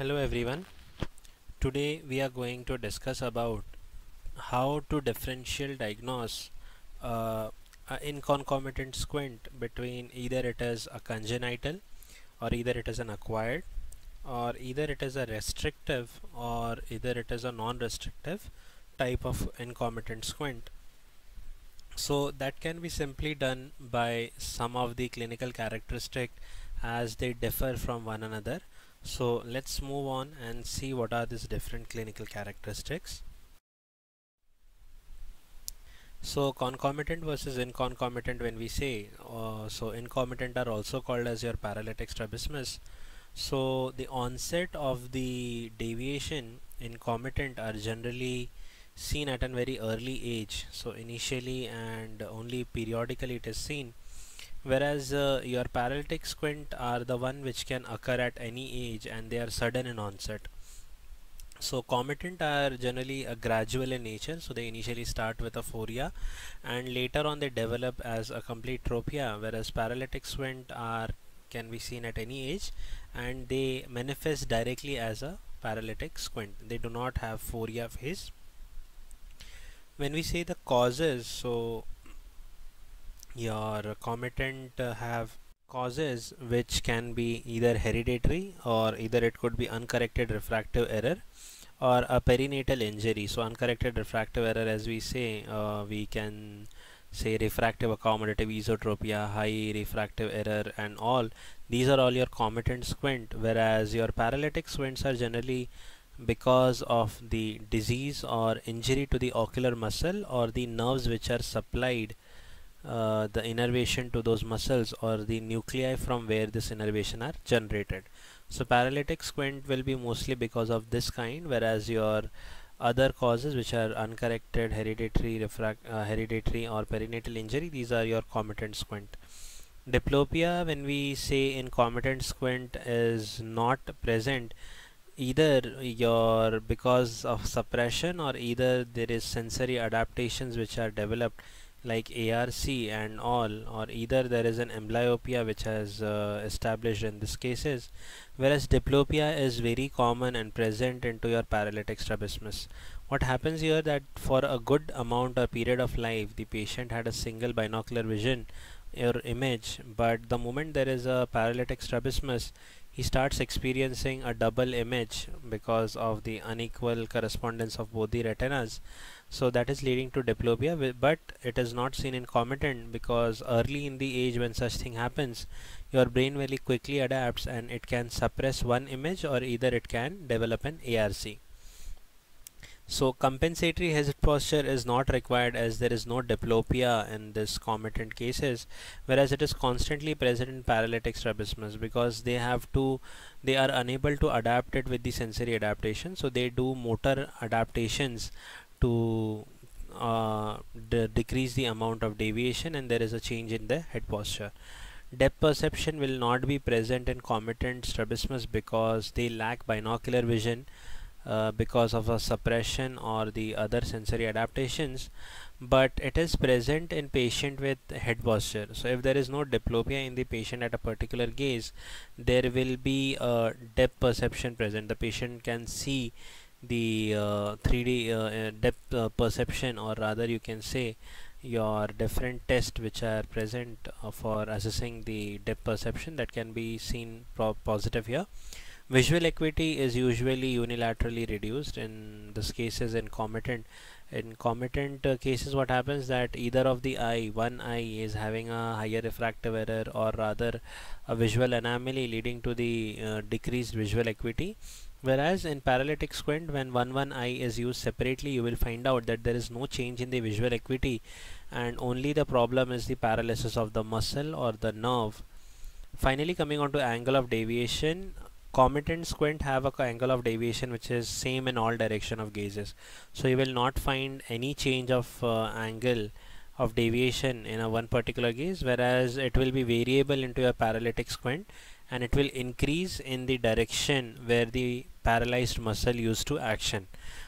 Hello everyone. Today we are going to discuss about how to differential diagnose in concomitant squint between either it is a congenital or either it is an acquired or either it is a restrictive or either it is a non-restrictive type of incomitant squint. So that can be simply done by some of the clinical characteristics as they differ from one another. So let's move on and see what are these different clinical characteristics. So concomitant versus inconcomitant, when we say so incomitant are also called as your paralytic strabismus. So the onset of the deviation incomitant are generally seen at a very early age, so initially and only periodically it is seen, whereas your paralytic squint are the one which can occur at any age and they are sudden in onset. So comitant are generally gradual in nature, so they initially start with a aphoria and later on they develop as a complete tropia, whereas paralytic squint can be seen at any age and they manifest directly as a paralytic squint. They do not have aphoria phase. When we say the causes, so your comitant have causes which can be either hereditary or either it could be uncorrected refractive error or a perinatal injury. So uncorrected refractive error, as we say, we can say refractive accommodative esotropia, high refractive error and all. These are all your comitant squint, whereas your paralytic squints are generally because of the disease or injury to the ocular muscle or the nerves which are supplied the innervation to those muscles or the nuclei from where this innervation are generated. So paralytic squint will be mostly because of this kind, whereas your other causes which are uncorrected, hereditary, hereditary or perinatal injury, these are your comitant squint. Diplopia, when we say incomitant squint, is not present either your because of suppression or either there is sensory adaptations which are developed like ARC and all, or either there is an amblyopia which has established in these cases, whereas diplopia is very common and present into your paralytic strabismus. What happens here that for a good amount or period of life the patient had a single binocular vision or image, but the moment there is a paralytic strabismus he starts experiencing a double image because of the unequal correspondence of both the retinas. So that is leading to diplopia, but it is not seen in comitant because early in the age when such thing happens, your brain very quickly adapts and it can suppress one image or either it can develop an ARC. So compensatory head posture is not required as there is no diplopia in this comitant cases, whereas it is constantly present in paralytic strabismus because they are unable to adapt it with the sensory adaptation, so they do motor adaptations to decrease the amount of deviation and there is a change in the head posture. Depth perception will not be present in comitant strabismus because they lack binocular vision because of a suppression or the other sensory adaptations, but it is present in patient with head posture. So if there is no diplopia in the patient at a particular gaze, there will be a depth perception present. The patient can see the 3D depth perception, or rather you can say your different tests which are present for assessing the depth perception that can be seen positive here. Visual acuity is usually unilaterally reduced in this cases in comitant. In comitant cases what happens that either of the eye, one eye is having a higher refractive error or rather a visual anomaly leading to the decreased visual acuity. Whereas in paralytic squint, when one eye is used separately, you will find out that there is no change in the visual acuity and only the problem is the paralysis of the muscle or the nerve. Finally, coming on to angle of deviation, comitant squint have an angle of deviation which is same in all direction of gazes. So you will not find any change of angle of deviation in a one particular gaze, whereas it will be variable into your paralytic squint and it will increase in the direction where the paralyzed muscle used to action.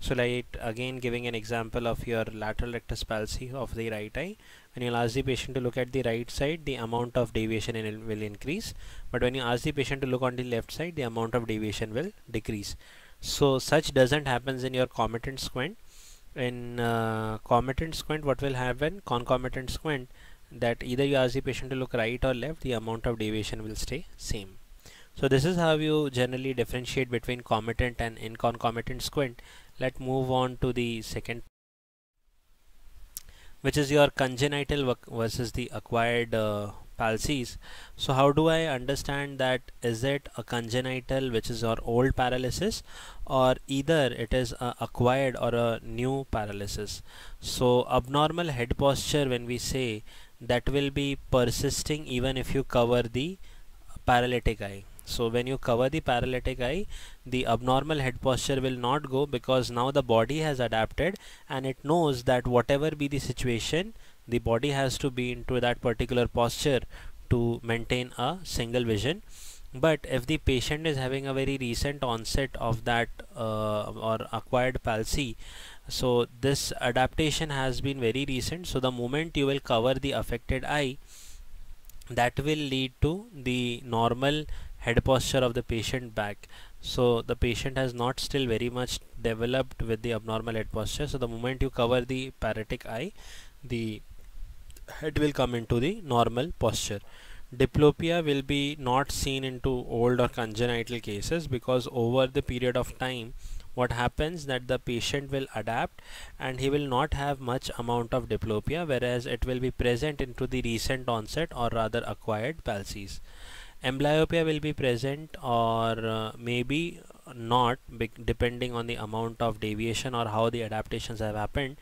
So like again giving an example of your lateral rectus palsy of the right eye, When you'll ask the patient to look at the right side, the amount of deviation will increase, but when you ask the patient to look on the left side, the amount of deviation will decrease. So such doesn't happens in your comitant squint. In comitant squint, what will happen? Concomitant squint, that either you ask the patient to look right or left, the amount of deviation will stay same. So this is how you generally differentiate between comitant and inconcomitant squint. Let's move on to the second, which is your congenital versus the acquired palsies. So how do I understand that? Is it a congenital, which is your old paralysis, or either it is a acquired or a new paralysis? So abnormal head posture, when we say, that will be persisting even if you cover the paralytic eye. So when you cover the paralytic eye, the abnormal head posture will not go, because now the body has adapted and it knows that whatever be the situation, the body has to be into that particular posture to maintain a single vision. But if the patient is having a very recent onset of that or acquired palsy, so this adaptation has been very recent. So the moment you will cover the affected eye, that will lead to the normal head posture of the patient back. So the patient has not still very much developed with the abnormal head posture. So the moment you cover the paralytic eye, the head will come into the normal posture. Diplopia will be not seen into old or congenital cases, because over the period of time, what happens that the patient will adapt and he will not have much amount of diplopia, whereas it will be present into the recent onset or rather acquired palsies. Amblyopia will be present or maybe not, depending on the amount of deviation or how the adaptations have happened.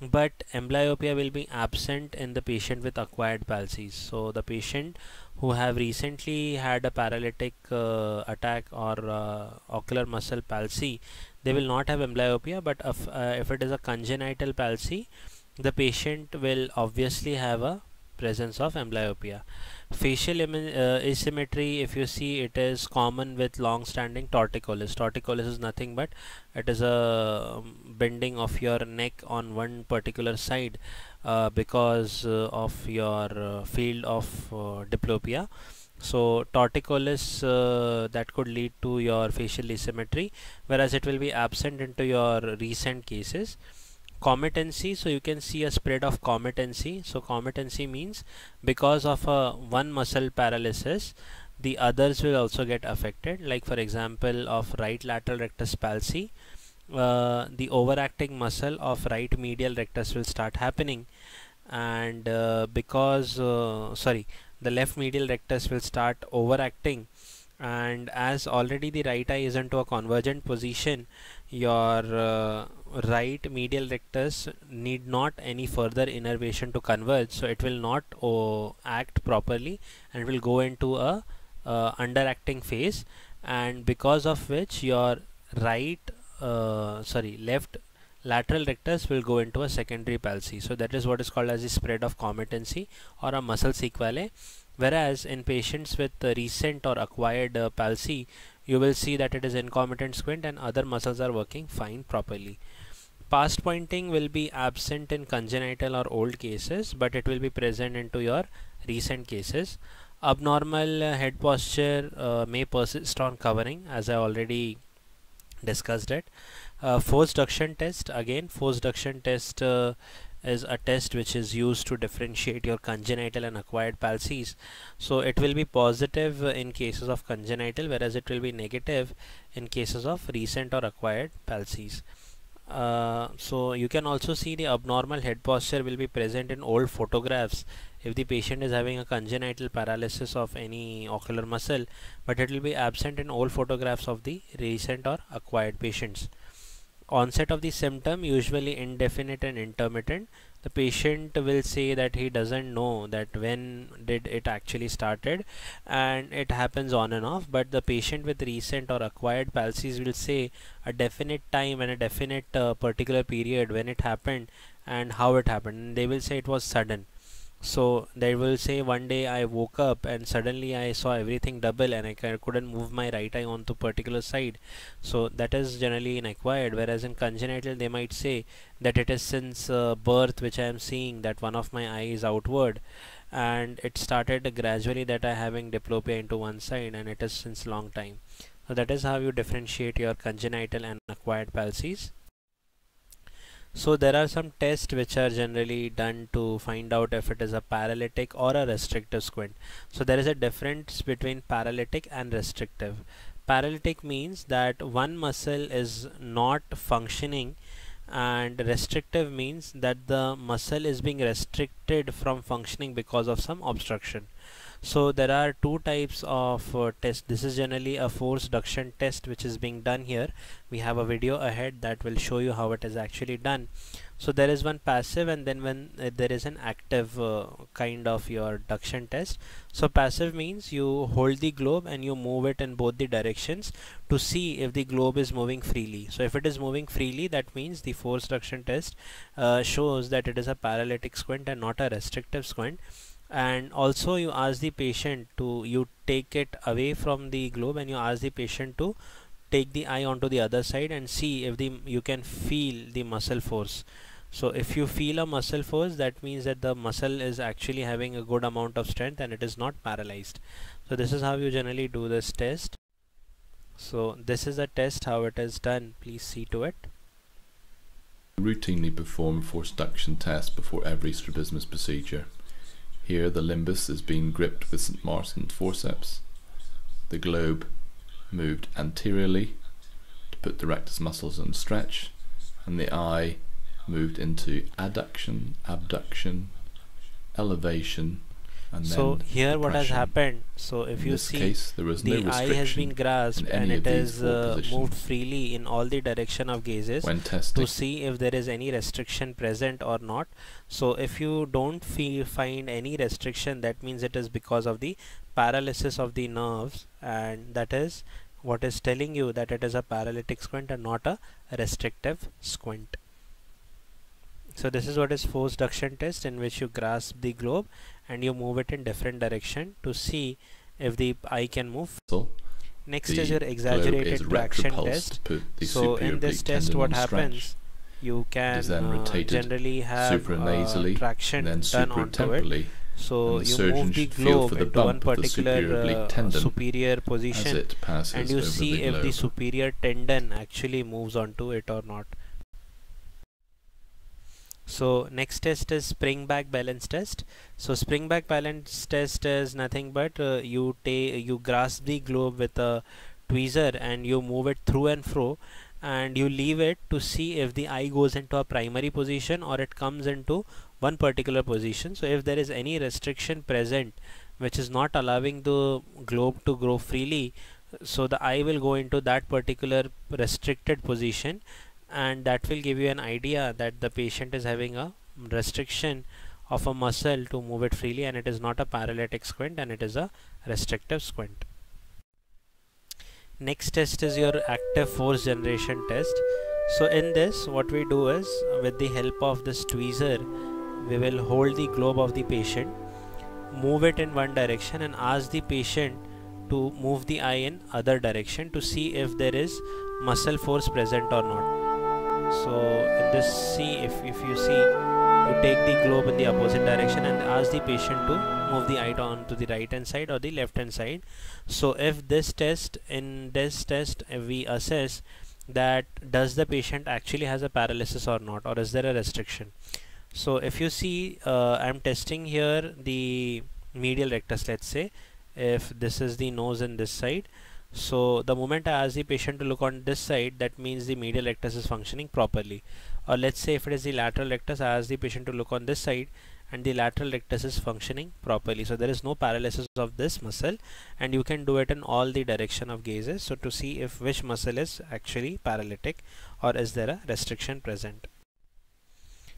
But amblyopia will be absent in the patient with acquired palsies. So the patient who have recently had a paralytic attack or ocular muscle palsy, they will not have amblyopia. But if it is a congenital palsy, the patient will obviously have a presence of amblyopia. Facial asymmetry, if you see, it is common with long-standing torticollis. Torticollis is nothing but it is a bending of your neck on one particular side because of your field of diplopia. So torticollis, that could lead to your facial asymmetry, whereas it will be absent into your recent cases. Comitancy, so you can see a spread of comitancy. So comitancy means because of one muscle paralysis, the others will also get affected. Like for example of right lateral rectus palsy, the overacting muscle of right medial rectus will start happening, and the left medial rectus will start overacting. And as already the right eye is into a convergent position, your right medial rectus need not any further innervation to converge, so it will not act properly and it will go into a underacting phase, and because of which your left lateral rectus will go into a secondary palsy. So that is what is called as the spread of comitancy or a muscle sequelae. Whereas in patients with recent or acquired palsy, you will see that it is incomitant squint and other muscles are working fine properly. Past pointing will be absent in congenital or old cases, but it will be present into your recent cases. Abnormal head posture may persist on covering, as I already discussed it. Force duction test, again force duction test is a test which is used to differentiate your congenital and acquired palsies. So it will be positive in cases of congenital, whereas it will be negative in cases of recent or acquired palsies. So you can also see the abnormal head posture will be present in old photographs if the patient is having a congenital paralysis of any ocular muscle, but it will be absent in old photographs of the recent or acquired patients. Onset of the symptom usually indefinite and intermittent. The patient will say that he doesn't know that when did it actually started, and it happens on and off. But the patient with recent or acquired palsies will say a definite time and a definite particular period when it happened and how it happened. They will say it was sudden. So they will say one day I woke up and suddenly I saw everything double and I couldn't move my right eye onto particular side. So that is generally in acquired, whereas in congenital they might say that it is since birth which I am seeing that one of my eye is outward, and it started gradually that I having diplopia into one side, and it is since long time. So that is how you differentiate your congenital and acquired palsies. So there are some tests which are generally done to find out if it is a paralytic or a restrictive squint. So there is a difference between paralytic and restrictive. Paralytic means that one muscle is not functioning, and restrictive means that the muscle is being restricted from functioning because of some obstruction. So there are two types of tests. This is generally a force duction test which is being done here. We have a video ahead that will show you how it is actually done. So there is one passive, and then when there is an active kind of your duction test. So passive means you hold the globe and you move it in both the directions to see if the globe is moving freely. So if it is moving freely, that means the force duction test shows that it is a paralytic squint and not a restrictive squint. And also you ask the patient to, you take it away from the globe and you ask the patient to take the eye onto the other side and see if you can feel the muscle force. So if you feel a muscle force, that means that the muscle is actually having a good amount of strength and it is not paralyzed. So this is how you generally do this test. So this is a test how it is done. Please see to it. Routinely perform force duction tests before every strabismus procedure. Here the limbus is being gripped with St. Martin's forceps, the globe moved anteriorly to put the rectus muscles on stretch, and the eye moved into adduction, abduction, elevation, and then so here depression. What has happened, so if in you see case, there was the no eye has been grasped and it is moved freely in all the direction of gazes to see if there is any restriction present or not. So if you don't find any restriction, that means it is because of the paralysis of the nerves, and that is what is telling you that it is a paralytic squint and not a restrictive squint. So this is what is force duction test, in which you grasp the globe and you move it in different direction to see if the eye can move. So next is your exaggerated traction test. So in this test what happens, you can generally have traction done onto it. So you move the globe into one particular superior position and you see if the superior tendon actually moves onto it or not. So next test is spring back balance test. So spring back balance test is nothing but you grasp the globe with a tweezer and you move it through and fro, and you leave it to see if the eye goes into a primary position or it comes into one particular position. So if there is any restriction present which is not allowing the globe to grow freely, so the eye will go into that particular restricted position, and that will give you an idea that the patient is having a restriction of a muscle to move it freely, and it is not a paralytic squint and it is a restrictive squint. Next test is your active force generation test. So in this what we do is, with the help of this tweezer, we will hold the globe of the patient, move it in one direction, and ask the patient to move the eye in other direction to see if there is muscle force present or not. So in this, see if you see, you take the globe in the opposite direction and ask the patient to move the eye on to the right hand side or the left hand side. So if in this test we assess that does the patient actually has a paralysis or not, or is there a restriction. So if you see, I'm testing here the medial rectus. Let's say if this is the nose in this side, so the moment I ask the patient to look on this side, that means the medial rectus is functioning properly. Or let's say if it is the lateral rectus, I ask the patient to look on this side and the lateral rectus is functioning properly. So there is no paralysis of this muscle, and you can do it in all the direction of gazes, so to see if which muscle is actually paralytic or is there a restriction present.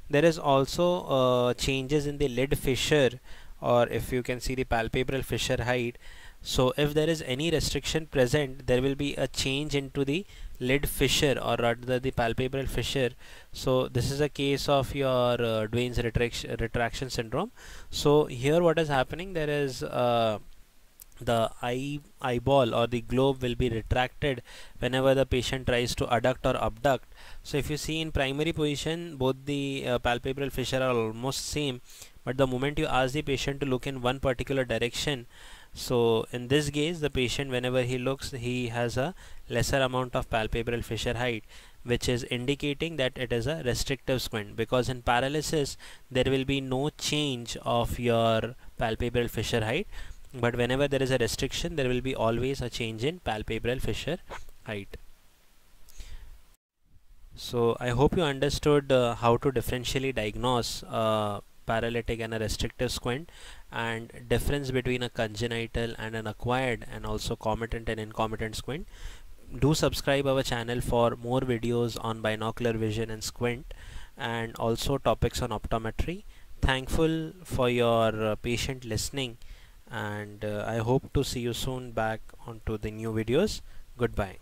There is also changes in the lid fissure, or if you can see the palpebral fissure height. So if there is any restriction present, there will be a change into the lid fissure, or rather the palpebral fissure. So this is a case of your Duane's retraction syndrome. So here what is happening, there is the eyeball or the globe will be retracted whenever the patient tries to adduct or abduct. So if you see in primary position, both the palpebral fissure are almost same, but the moment you ask the patient to look in one particular direction, so in this case the patient, whenever he looks, he has a lesser amount of palpebral fissure height, which is indicating that it is a restrictive squint, because in paralysis there will be no change of your palpebral fissure height, but whenever there is a restriction, there will be always a change in palpebral fissure height. So I hope you understood how to differentially diagnose paralytic and a restrictive squint, and difference between a congenital and an acquired, and also comitant and incomitant squint. Do subscribe our channel for more videos on binocular vision and squint, and also topics on optometry. Thankful for your patient listening, and I hope to see you soon back onto the new videos. Goodbye.